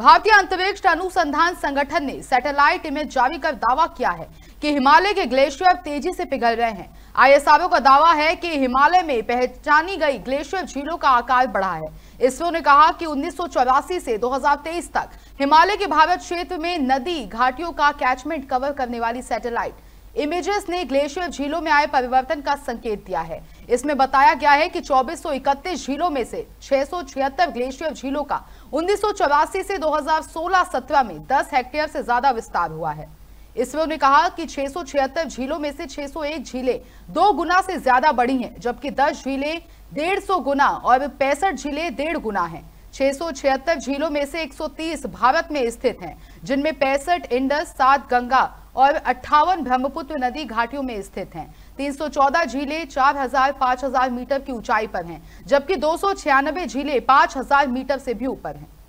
भारतीय अंतरिक्ष अनुसंधान संगठन ने सैटेलाइट इमेज जारी कर दावा किया है कि हिमालय के ग्लेशियर तेजी से पिघल रहे हैं। आईएसआरओ का दावा है कि हिमालय में पहचानी गई ग्लेशियर झीलों का आकार बढ़ा है। इसरो ने कहा कि 1984 से 2023 तक हिमालय के भारत क्षेत्र में नदी घाटियों का कैचमेंट कवर करने वाली सैटेलाइट इमेजेस ने ग्लेशियर झीलों में आए परिवर्तन का संकेत दिया है। इसमें बताया गया है कि 2431 झीलों में से 676 ग्लेशियर झीलों का 1984 से 2016-17 में 10 हेक्टेयर से ज्यादा विस्तार हुआ है। इसरो ने कहा कि 676 झीलों में से 601 झीलें 2 गुना से ज्यादा बढ़ी हैं, जबकि 10 झीलें 150 गुना और 65 झीलें 1.5 गुना है। 676 झीलों में से 130 भारत में स्थित हैं, जिनमें 65 इंडस, 7 गंगा और 58 ब्रह्मपुत्र नदी घाटियों में स्थित हैं। 314 झीलें 4000-5000 मीटर की ऊंचाई पर हैं, जबकि 296 झीलें 5000 मीटर से भी ऊपर हैं।